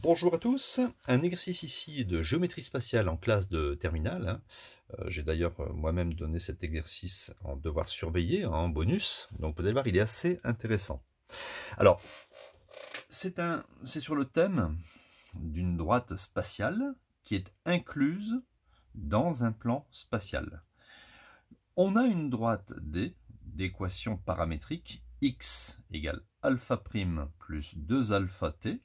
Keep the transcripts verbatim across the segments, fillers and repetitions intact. Bonjour à tous, un exercice ici de géométrie spatiale en classe de terminale. J'ai d'ailleurs moi-même donné cet exercice en devoir surveiller, en bonus, donc vous allez voir, il est assez intéressant. Alors, c'est un, c'est sur le thème d'une droite spatiale qui est incluse dans un plan spatial. On a une droite D d'équation paramétrique x égale alpha prime plus deux alpha t,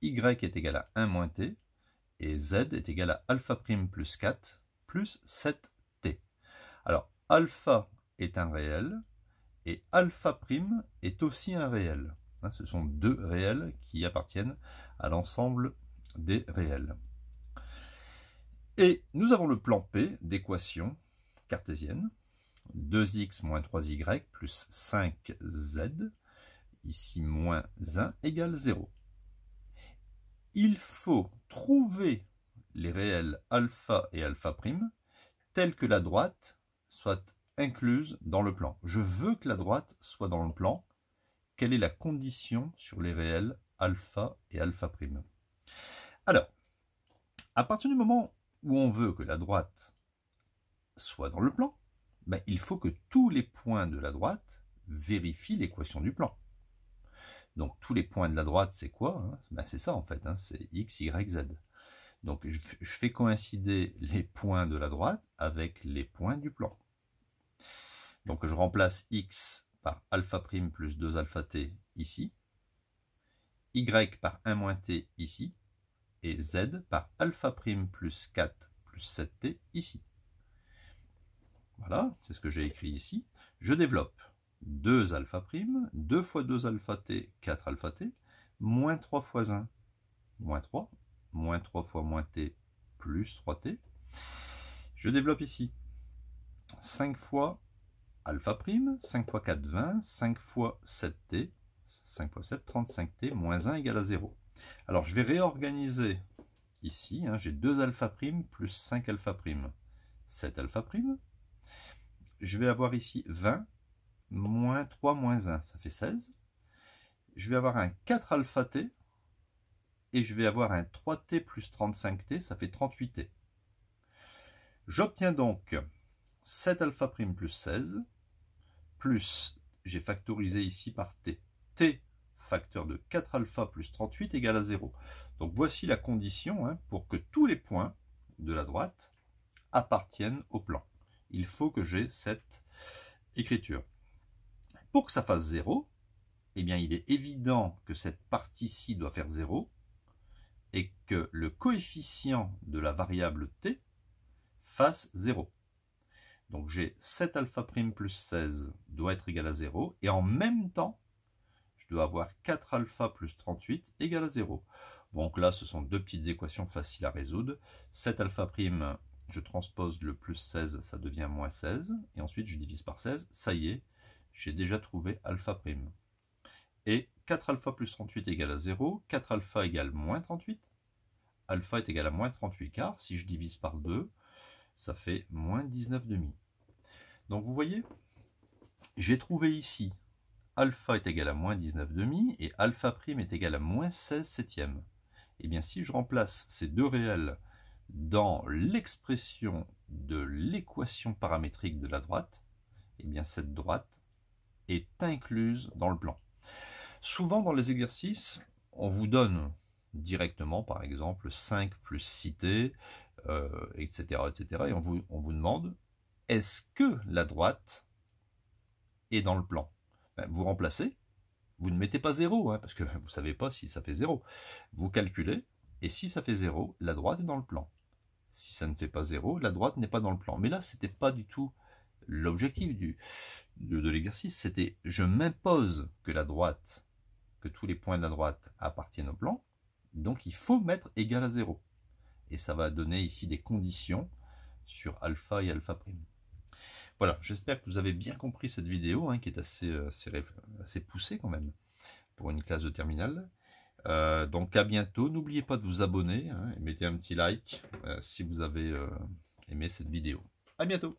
y est égal à un moins t, et z est égal à alpha prime plus quatre plus sept t. Alors, alpha est un réel, et alpha prime est aussi un réel. Hein, ce sont deux réels qui appartiennent à l'ensemble des réels. Et nous avons le plan P d'équation cartésienne, deux x moins trois y plus cinq z, ici moins un égale zéro. Il faut trouver les réels alpha et alpha prime tels que la droite soit incluse dans le plan. Je veux que la droite soit dans le plan. Quelle est la condition sur les réels alpha et alpha prime? Alors, à partir du moment où on veut que la droite soit dans le plan, ben il faut que tous les points de la droite vérifient l'équation du plan. Donc tous les points de la droite, c'est quoi? Ben, c'est ça en fait, hein, c'est x, y, z. Donc je, je fais coïncider les points de la droite avec les points du plan. Donc je remplace x par alpha prime plus deux alpha t ici, y par un moins t ici, et z par alpha prime plus quatre plus sept t ici. Voilà, c'est ce que j'ai écrit ici. Je développe. deux alpha prime, deux fois deux alpha t, quatre alpha t, moins trois fois un, moins trois, moins trois fois moins t, plus trois t. Je développe ici cinq fois alpha prime, cinq fois quatre, vingt, cinq fois sept t, cinq fois sept, trente-cinq t, moins un égale à zéro. Alors je vais réorganiser ici, hein, j'ai deux alpha prime plus cinq alpha prime, sept alpha prime. Je vais avoir ici vingt, moins trois, moins un, ça fait seize. Je vais avoir un quatre alpha t, et je vais avoir un trois t plus trente-cinq t, ça fait trente-huit t. J'obtiens donc sept alpha prime plus seize, plus, j'ai factorisé ici par t. t facteur de quatre alpha plus trente-huit égale à zéro. Donc voici la condition hein, pour que tous les points de la droite appartiennent au plan. Il faut que j'ai cette écriture. Pour que ça fasse zéro, eh bien il est évident que cette partie-ci doit faire zéro et que le coefficient de la variable t fasse zéro. Donc j'ai sept alpha prime plus seize doit être égal à zéro et en même temps, je dois avoir quatre alpha plus trente-huit égal à zéro. Donc là, ce sont deux petites équations faciles à résoudre. sept alpha prime, je transpose le plus seize, ça devient moins seize et ensuite je divise par seize, ça y est. J'ai déjà trouvé alpha prime. Et quatre alpha plus trente-huit égale à zéro, quatre alpha égale moins trente-huit, alpha est égal à moins trente-huit car si je divise par deux, ça fait moins dix-neuf demi. Donc vous voyez, j'ai trouvé ici alpha est égal à moins dix-neuf demi et alpha prime est égal à moins seize septièmes. Et bien si je remplace ces deux réels dans l'expression de l'équation paramétrique de la droite, et bien cette droite est incluse dans le plan. Souvent dans les exercices, on vous donne directement, par exemple, cinq plus six t, euh, et cetera, et cetera. Et on vous, on vous demande, est-ce que la droite est dans le plan? Ben, vous remplacez, vous ne mettez pas zéro, hein, parce que vous ne savez pas si ça fait zéro. Vous calculez, et si ça fait zéro, la droite est dans le plan. Si ça ne fait pas zéro, la droite n'est pas dans le plan. Mais là, ce n'était pas du tout l'objectif de, de l'exercice, c'était je m'impose que la droite, que tous les points de la droite appartiennent au plan, donc il faut mettre égal à zéro. Et ça va donner ici des conditions sur alpha et alpha prime. Voilà, j'espère que vous avez bien compris cette vidéo, hein, qui est assez, assez, assez poussée quand même, pour une classe de terminale. Euh, donc à bientôt, n'oubliez pas de vous abonner, hein, et mettez un petit like euh, si vous avez euh, aimé cette vidéo. À bientôt!